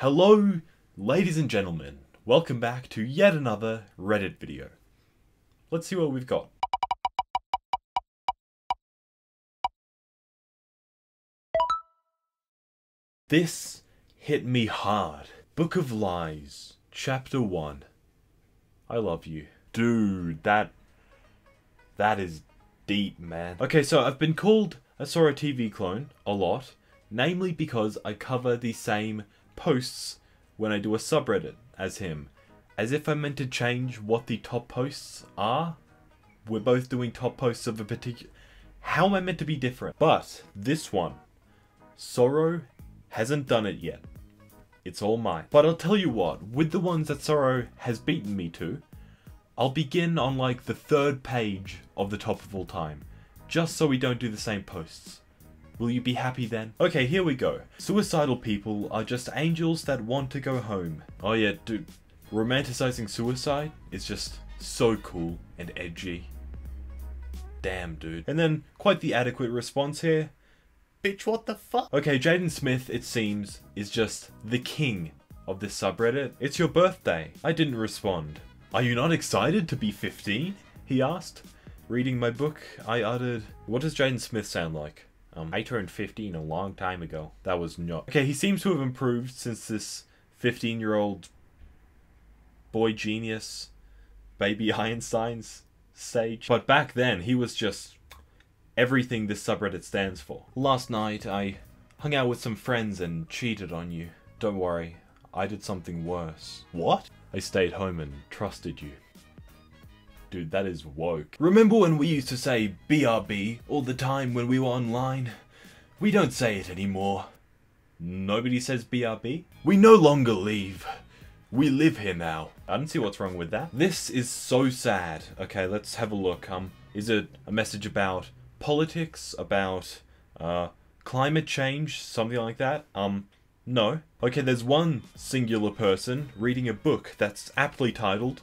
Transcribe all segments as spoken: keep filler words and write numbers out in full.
Hello, ladies and gentlemen. Welcome back to yet another Reddit video. Let's see what we've got. This hit me hard. Book of Lies, Chapter one. I love you. Dude, that... that is deep, man. Okay, so I've been called a Sora T V clone a lot, namely because I cover the same posts when I do a subreddit as him, as if I meant to change what the top posts are. We're both doing top posts of a particular... how am I meant to be different? But this one, Sora hasn't done it yet. It's all mine. But I'll tell you what, with the ones that Sora has beaten me to, I'll begin on like the third page of the top of all time, just so we don't do the same posts. Will you be happy then? Okay, here we go. Suicidal people are just angels that want to go home. Oh yeah, dude. Romanticizing suicide is just so cool and edgy. Damn, dude. And then, quite the adequate response here. Bitch, what the fuck? Okay, Jaden Smith, it seems, is just the king of this subreddit. It's your birthday. I didn't respond. Are you not excited to be fifteen? He asked. Reading my book, I uttered... What does Jaden Smith sound like? Um, I turned fifteen a long time ago. That was not... Okay, he seems to have improved since this fifteen-year-old boy genius, baby Einstein's stage. But back then, he was just everything this subreddit stands for. Last night, I hung out with some friends and cheated on you. Don't worry, I did something worse. What? I stayed home and trusted you. Dude, that is woke. Remember when we used to say B R B all the time when we were online? We don't say it anymore. Nobody says B R B? We no longer leave. We live here now. I don't see what's wrong with that. This is so sad. Okay, let's have a look. Um, is it a message about politics? About, uh, climate change? Something like that? Um, no. Okay, there's one singular person reading a book that's aptly titled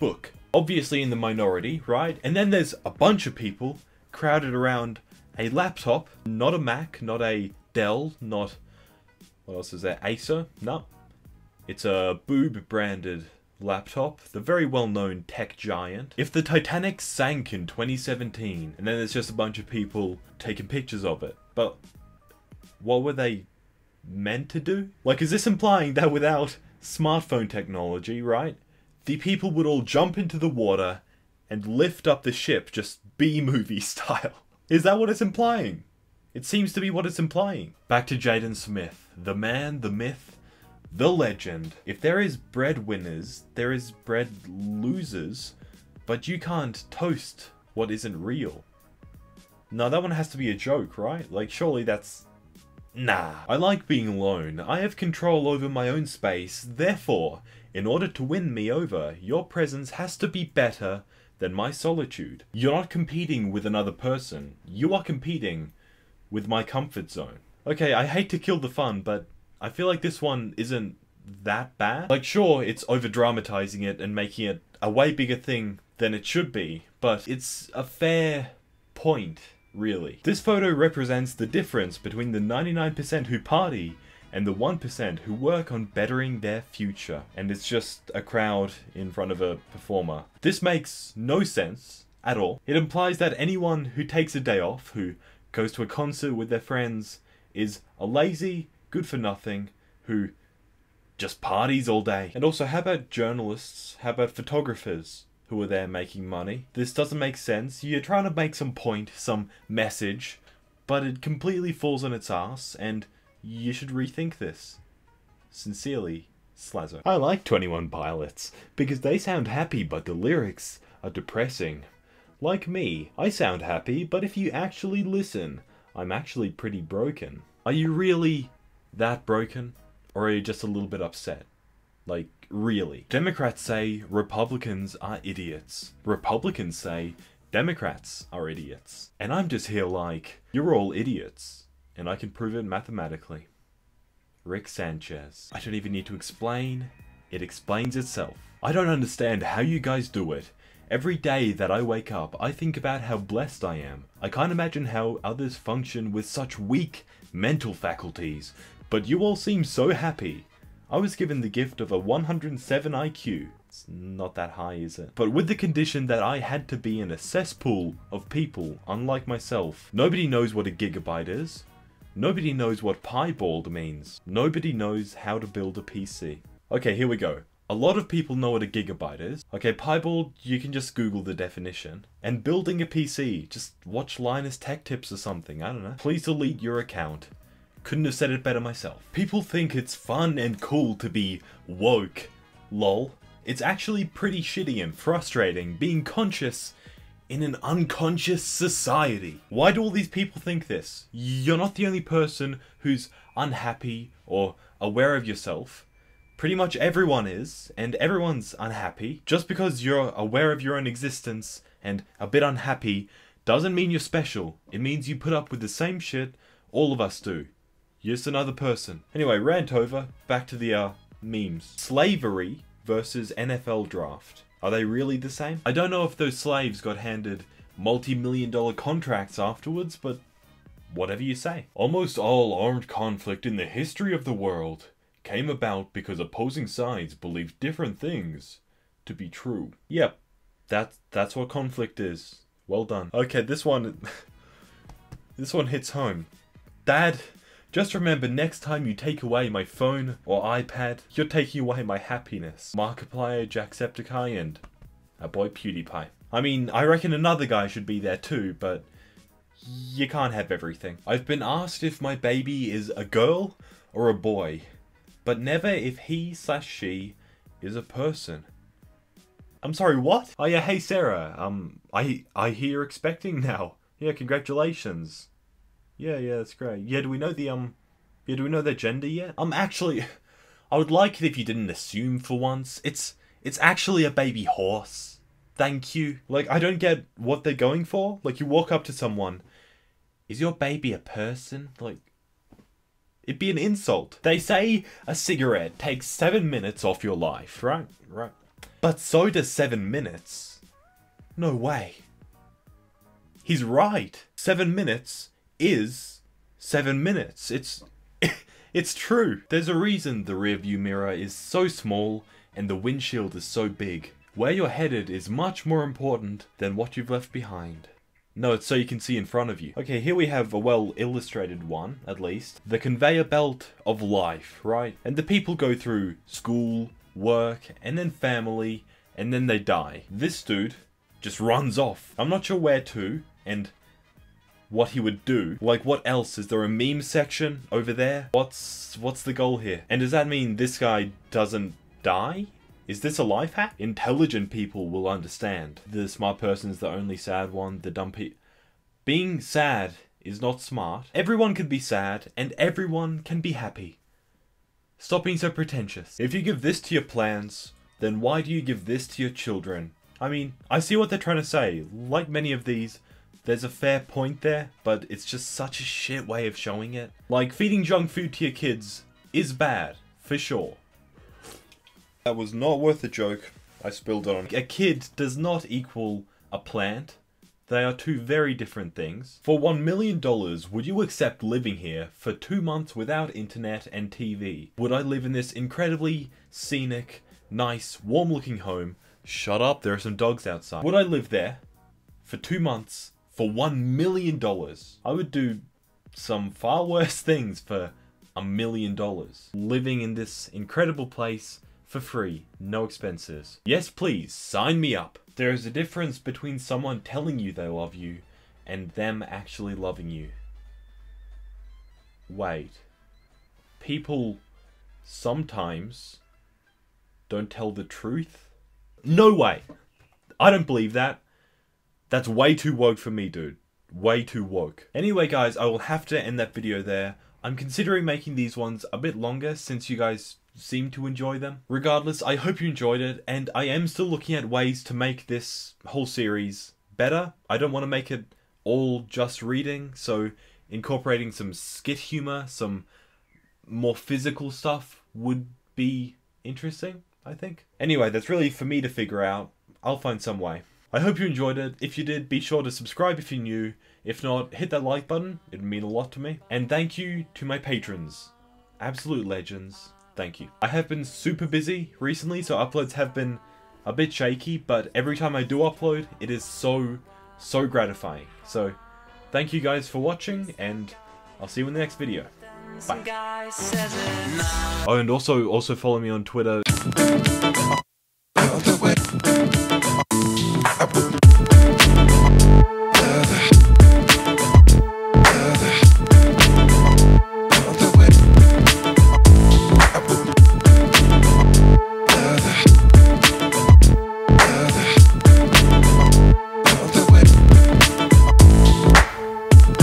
Book. Obviously in the minority, right? And then there's a bunch of people crowded around a laptop, not a Mac, not a Dell, not... what else is there? Acer? No. It's a boob-branded laptop, the very well-known tech giant. If the Titanic sank in twenty seventeen, and then there's just a bunch of people taking pictures of it. But what were they meant to do? Like, is this implying that without smartphone technology, right? The people would all jump into the water and lift up the ship, just B-movie style. Is that what it's implying? It seems to be what it's implying. Back to Jaden Smith, the man, the myth, the legend. If there is bread winners, there is bread losers, but you can't toast what isn't real. No, that one has to be a joke, right? Like, surely that's... nah. I like being alone. I have control over my own space, therefore... in order to win me over, your presence has to be better than my solitude. You're not competing with another person. You are competing with my comfort zone. Okay, I hate to kill the fun, but I feel like this one isn't that bad. Like, sure, it's over-dramatizing it and making it a way bigger thing than it should be, but it's a fair point, really. This photo represents the difference between the ninety-nine percent who party and the one percent who work on bettering their future. And it's just a crowd in front of a performer. This makes no sense at all. It implies that anyone who takes a day off, who goes to a concert with their friends, is a lazy, good-for-nothing, who just parties all day. And also, how about journalists? How about photographers who are there making money? This doesn't make sense. You're trying to make some point, some message, but it completely falls on its ass, and you should rethink this. Sincerely, Slazo. I like Twenty One Pilots, because they sound happy but the lyrics are depressing. Like me, I sound happy, but if you actually listen, I'm actually pretty broken. Are you really that broken? Or are you just a little bit upset? Like, really? Democrats say Republicans are idiots. Republicans say Democrats are idiots. And I'm just here like, you're all idiots. And I can prove it mathematically. Rick Sanchez. I don't even need to explain. It explains itself. I don't understand how you guys do it. Every day that I wake up, I think about how blessed I am. I can't imagine how others function with such weak mental faculties. But you all seem so happy. I was given the gift of a one hundred seven I Q. It's not that high, is it? But with the condition that I had to be in a cesspool of people, unlike myself. Nobody knows what a gigabyte is. Nobody knows what piebald means. Nobody knows how to build a P C. Okay, here we go. A lot of people know what a gigabyte is. Okay, piebald, you can just Google the definition. And building a P C, just watch Linus Tech Tips or something, I don't know. Please delete your account. Couldn't have said it better myself. People think it's fun and cool to be woke, lol. It's actually pretty shitty and frustrating being conscious in an unconscious society. Why do all these people think this? You're not the only person who's unhappy or aware of yourself. Pretty much everyone is, and everyone's unhappy. Just because you're aware of your own existence and a bit unhappy doesn't mean you're special. It means you put up with the same shit all of us do. You're just another person. Anyway, rant over, back to the uh, memes. Slavery versus N F L draft. Are they really the same? I don't know if those slaves got handed multi-million dollar contracts afterwards, but whatever you say. Almost all armed conflict in the history of the world came about because opposing sides believed different things to be true. Yep, that, that's what conflict is. Well done. Okay, this one, this one hits home. Dad, just remember, next time you take away my phone or iPad, you're taking away my happiness. Markiplier, Jacksepticeye, and our boy PewDiePie. I mean, I reckon another guy should be there too, but you can't have everything. I've been asked if my baby is a girl or a boy, but never if he slash she is a person. I'm sorry, what? Oh yeah, hey Sarah, um, I, I hear you're expecting now. Yeah, congratulations. Yeah, yeah, that's great. Yeah, do we know the, um... Yeah, do we know their gender yet? Um, actually, I would like it if you didn't assume for once. It's... It's actually a baby horse. Thank you. Like, I don't get what they're going for. Like, you walk up to someone. Is your baby a person? Like... It'd be an insult. They say a cigarette takes seven minutes off your life, right? Right. But so does seven minutes. No way. He's right. Seven minutes... is seven minutes. It's it's true. There's a reason the rearview mirror is so small and the windshield is so big. Where you're headed is much more important than what you've left behind. No, it's so you can see in front of you. Okay, here we have a well-illustrated one, at least. The conveyor belt of life, right? And the people go through school, work, and then family, and then they die. This dude just runs off. I'm not sure where to, and what he would do. Like, what else? Is there a meme section over there? What's what's the goal here? And does that mean this guy doesn't die? Is this a life hack? Intelligent people will understand. The smart person's the only sad one. The dumb pe- Being sad is not smart. Everyone can be sad and everyone can be happy. Stop being so pretentious. If you give this to your plans, then why do you give this to your children? I mean, I see what they're trying to say. Like many of these, there's a fair point there, but it's just such a shit way of showing it. Like, feeding junk food to your kids is bad, for sure. That was not worth a joke. I spilled it on. A kid does not equal a plant. They are two very different things. For one million dollars, would you accept living here for two months without internet and T V? Would I live in this incredibly scenic, nice, warm-looking home? Shut up, there are some dogs outside. Would I live there for two months? For one million dollars. I would do some far worse things for a million dollars. Living in this incredible place for free, no expenses. Yes, please, sign me up. There is a difference between someone telling you they love you and them actually loving you. Wait. People sometimes don't tell the truth? No way. I don't believe that. That's way too woke for me, dude. Way too woke. Anyway, guys, I will have to end that video there. I'm considering making these ones a bit longer since you guys seem to enjoy them. Regardless, I hope you enjoyed it, and I am still looking at ways to make this whole series better. I don't want to make it all just reading, so incorporating some skit humor, some more physical stuff would be interesting, I think. Anyway, that's really for me to figure out. I'll find some way. I hope you enjoyed it. If you did, be sure to subscribe if you're new. If not, hit that like button. It'd mean a lot to me. And thank you to my patrons. Absolute legends. Thank you. I have been super busy recently, so uploads have been a bit shaky, but every time I do upload, it is so, so gratifying. So, thank you guys for watching, and I'll see you in the next video. Bye. Oh, and also, also follow me on Twitter.